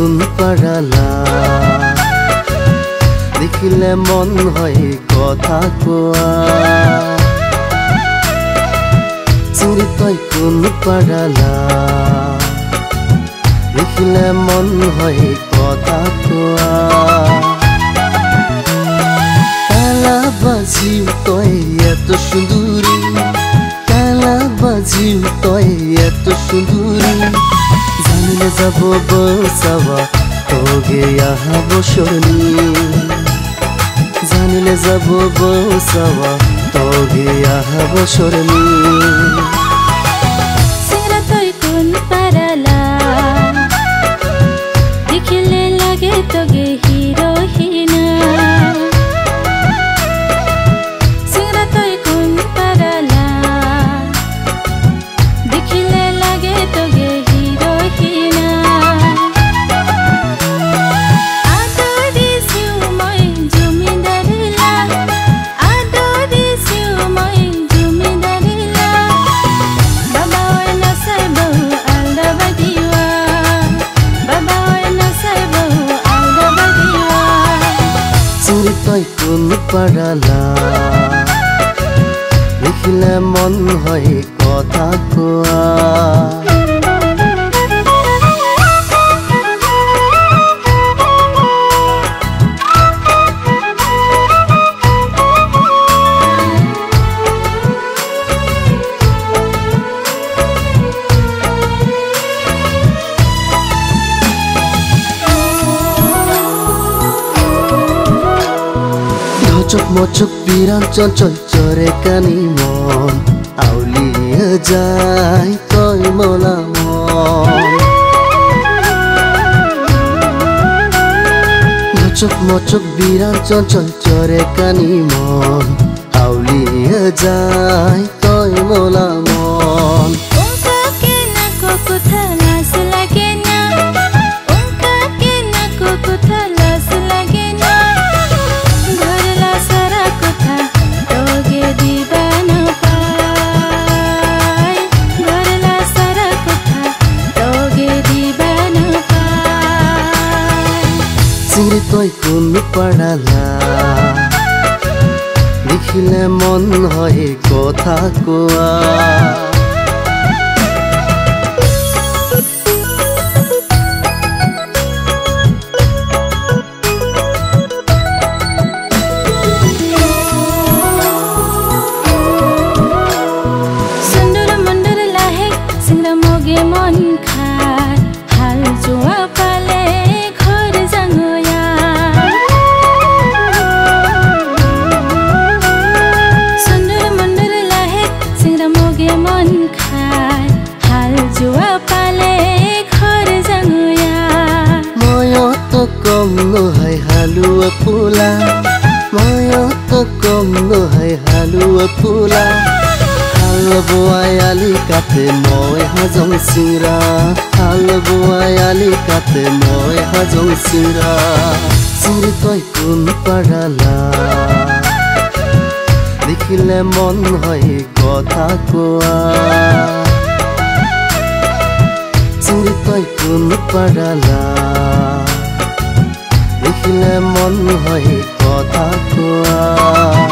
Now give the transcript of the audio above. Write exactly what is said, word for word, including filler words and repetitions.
नतून पाराला देखिले मन हई कथा कोआ चुरी तई कोन पाराला देखिले मन हई कथा कोआ काला बाजी तई एत सुंदरी काला बाजी तई एत सुंदरी जानिले जाबो बसावा तोगे आहा बसनी जानिले जाबो बसावा तोगे आहा बसनी सेरा तोई कोन पाराला देखिले लागे तोगे हिरो हिना सेरा तोई कोन पाराला देखिले लागे तोगे पाराला देखिले मन हई कथा कोआ चुप मचुप पीरान चंचल चरे कानी मन आउलिया जाय तोय मोला मन चुप मचुप पीरान चंचल चरे कानी मन आउलिया जाय तोय मोला मन उनका के ना को कुथा लाज लागे ना उनका के ना को कुथा लाज लागे ना चुरी तोई कोन पाराला देखिले मन हई कथा कोआ सुंदर मंदर लाहे सिंगरा मोगे मन खार हाल जुआ पाले घर जांगो हालुआ फूला माया तो कम न है हालुआ फूला हाल बुआयाली काते मोय हजम सिरा हाल बुआयाली काते मोय हजम सिरा चुरी तोई कोन पाराला देखिले मन हई कथा कोआ चुरी तोई कोन पाराला देखिले मन हई कथा कोआ।